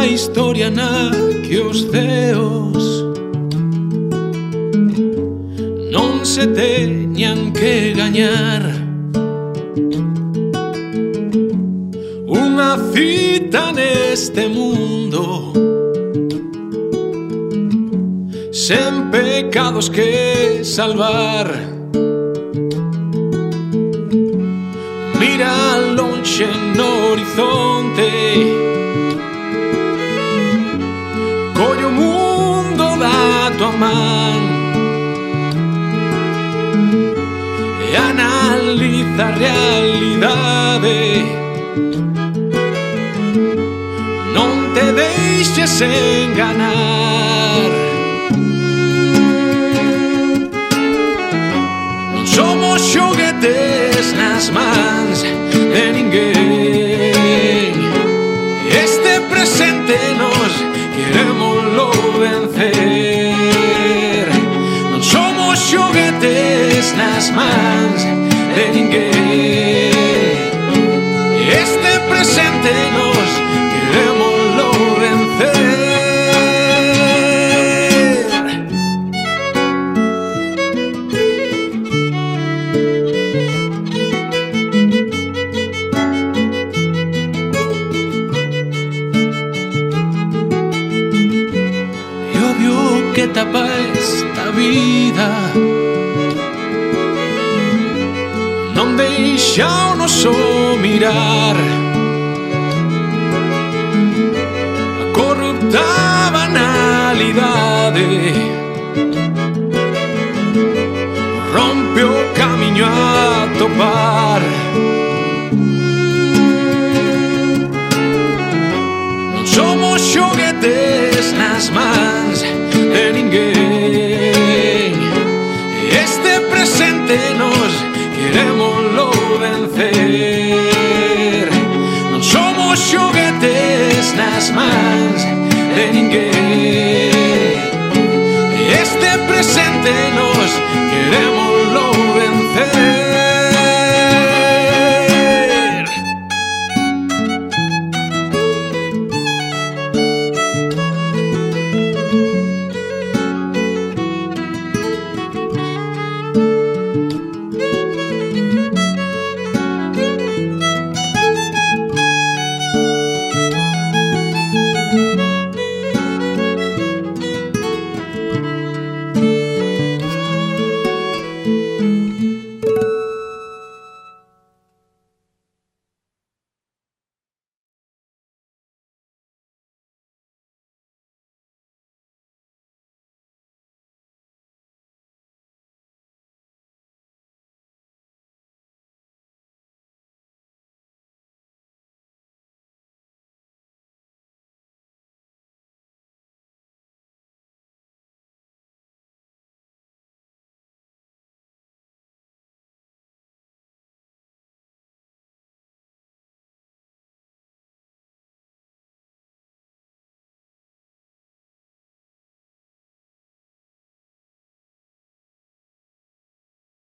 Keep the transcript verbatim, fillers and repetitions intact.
la historia na que os ceos non se teñan que gañar. Unha cita neste mundo sen pecados que salvar. Mira lonxe no horizonte, colle o mundo da tua man e analiza a realidade. Non te deixes enganar. Somos xoguetes nas mans de ninguén. Este presente nos queremoslo vencer. Non somos xoguetes nas mans de ninguén. Este presente nos queremoslo vencer. Que tapa esta vida non deixáonos o mirar. A corrupta banalidade rompe o camiño a topar.